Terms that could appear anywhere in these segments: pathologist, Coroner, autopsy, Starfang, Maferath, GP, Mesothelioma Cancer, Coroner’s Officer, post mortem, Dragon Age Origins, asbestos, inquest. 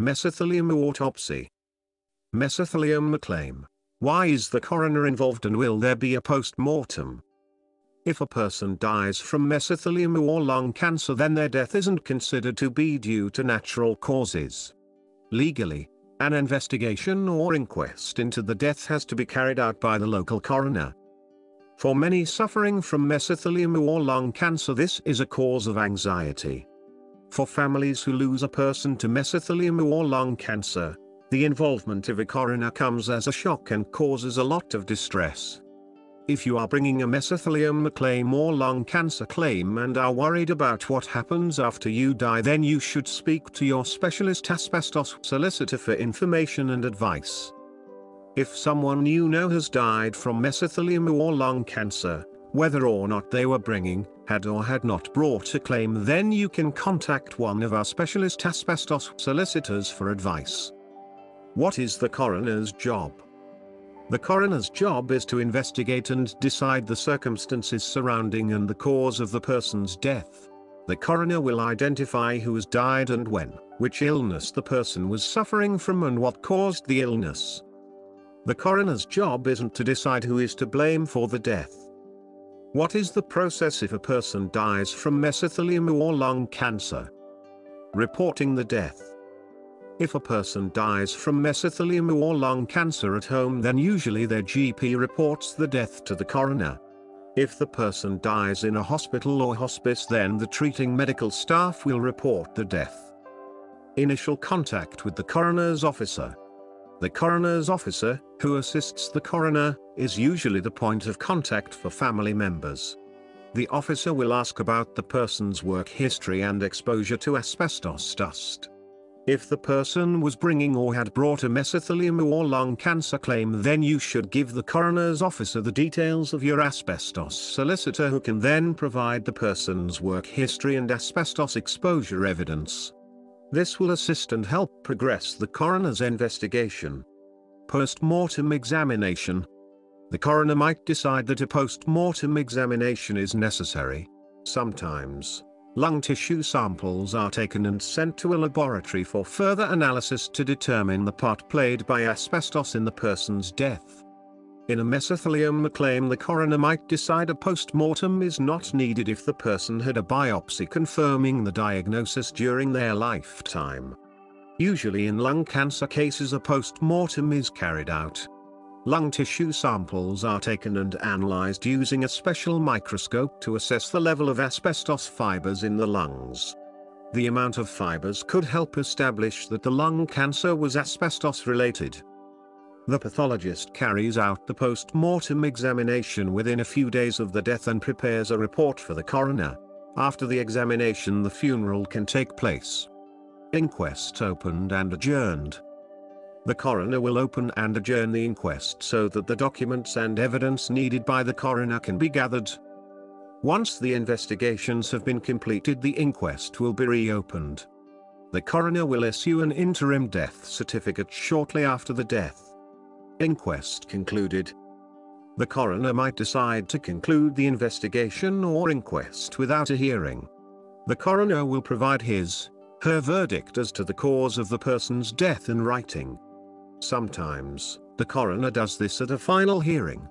Mesothelioma autopsy. Mesothelioma claim. Why is the coroner involved and will there be a post-mortem? If a person dies from mesothelioma or lung cancer, then their death isn't considered to be due to natural causes. Legally, an investigation or inquest into the death has to be carried out by the local coroner. For many suffering from mesothelioma or lung cancer, this is a cause of anxiety. For families who lose a person to mesothelioma or lung cancer, the involvement of a coroner comes as a shock and causes a lot of distress. If you are bringing a mesothelioma claim or lung cancer claim and are worried about what happens after you die, then you should speak to your specialist asbestos solicitor for information and advice. If someone you know has died from mesothelioma or lung cancer, whether or not they were bringing, had or had not brought a claim, then you can contact one of our specialist asbestos solicitors for advice. What is the coroner's job? The coroner's job is to investigate and decide the circumstances surrounding and the cause of the person's death. The coroner will identify who has died and when, which illness the person was suffering from and what caused the illness. The coroner's job isn't to decide who is to blame for the death. What is the process if a person dies from mesothelioma or lung cancer? Reporting the death. If a person dies from mesothelioma or lung cancer at home, then usually their GP reports the death to the coroner. If the person dies in a hospital or hospice, then the treating medical staff will report the death. Initial contact with the coroner's officer. The coroner's officer, who assists the coroner, is usually the point of contact for family members. The officer will ask about the person's work history and exposure to asbestos dust. If the person was bringing or had brought a mesothelioma or lung cancer claim, then you should give the coroner's officer the details of your asbestos solicitor, who can then provide the person's work history and asbestos exposure evidence. This will assist and help progress the coroner's investigation. Post-mortem examination. The coroner might decide that a post-mortem examination is necessary. Sometimes, lung tissue samples are taken and sent to a laboratory for further analysis to determine the part played by asbestos in the person's death. In a mesothelioma claim, the coroner might decide a post-mortem is not needed if the person had a biopsy confirming the diagnosis during their lifetime. Usually in lung cancer cases, a post-mortem is carried out. Lung tissue samples are taken and analyzed using a special microscope to assess the level of asbestos fibers in the lungs. The amount of fibers could help establish that the lung cancer was asbestos-related. The pathologist carries out the post-mortem examination within a few days of the death and prepares a report for the coroner. After the examination, the funeral can take place. Inquest opened and adjourned. The coroner will open and adjourn the inquest so that the documents and evidence needed by the coroner can be gathered. Once the investigations have been completed, the inquest will be reopened. The coroner will issue an interim death certificate shortly after the death. Inquest concluded. The coroner might decide to conclude the investigation or inquest without a hearing. The coroner will provide his/her verdict as to the cause of the person's death in writing. Sometimes, the coroner does this at a final hearing.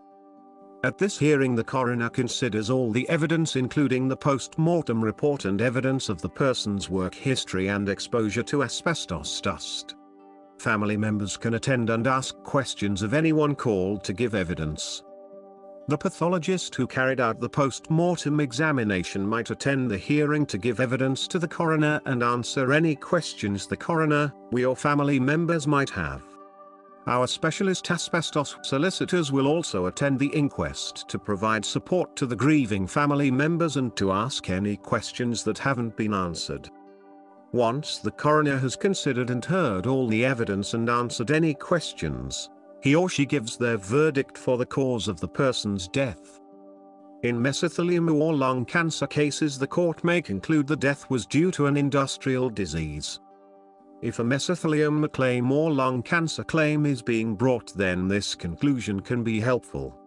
At this hearing, the coroner considers all the evidence, including the post-mortem report and evidence of the person's work history and exposure to asbestos dust. Family members can attend and ask questions of anyone called to give evidence. The pathologist who carried out the post-mortem examination might attend the hearing to give evidence to the coroner and answer any questions the coroner, we or family members might have. Our specialist asbestos solicitors will also attend the inquest to provide support to the grieving family members and to ask any questions that haven't been answered. Once the coroner has considered and heard all the evidence and answered any questions, he or she gives their verdict for the cause of the person's death. In mesothelioma or lung cancer cases, the court may conclude the death was due to an industrial disease. If a mesothelioma claim or lung cancer claim is being brought, then this conclusion can be helpful.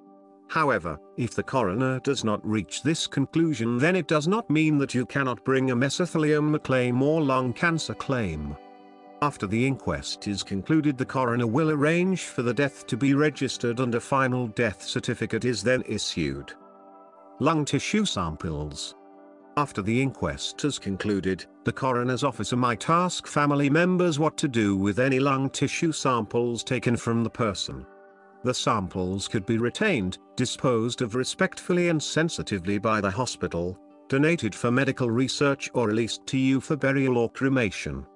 However, if the coroner does not reach this conclusion, then it does not mean that you cannot bring a mesothelioma claim or lung cancer claim. After the inquest is concluded, the coroner will arrange for the death to be registered and a final death certificate is then issued. Lung tissue samples. After the inquest is concluded, the coroner's officer might ask family members what to do with any lung tissue samples taken from the person. The samples could be retained, disposed of respectfully and sensitively by the hospital, donated for medical research or released to you for burial or cremation.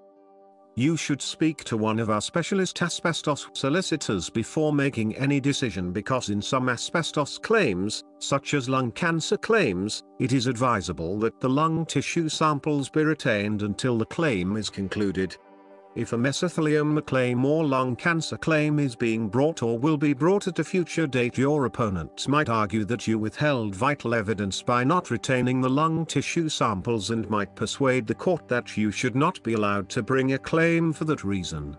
You should speak to one of our specialist asbestos solicitors before making any decision, because in some asbestos claims, such as lung cancer claims, it is advisable that the lung tissue samples be retained until the claim is concluded. If a mesothelioma claim or lung cancer claim is being brought or will be brought at a future date, your opponent might argue that you withheld vital evidence by not retaining the lung tissue samples and might persuade the court that you should not be allowed to bring a claim for that reason.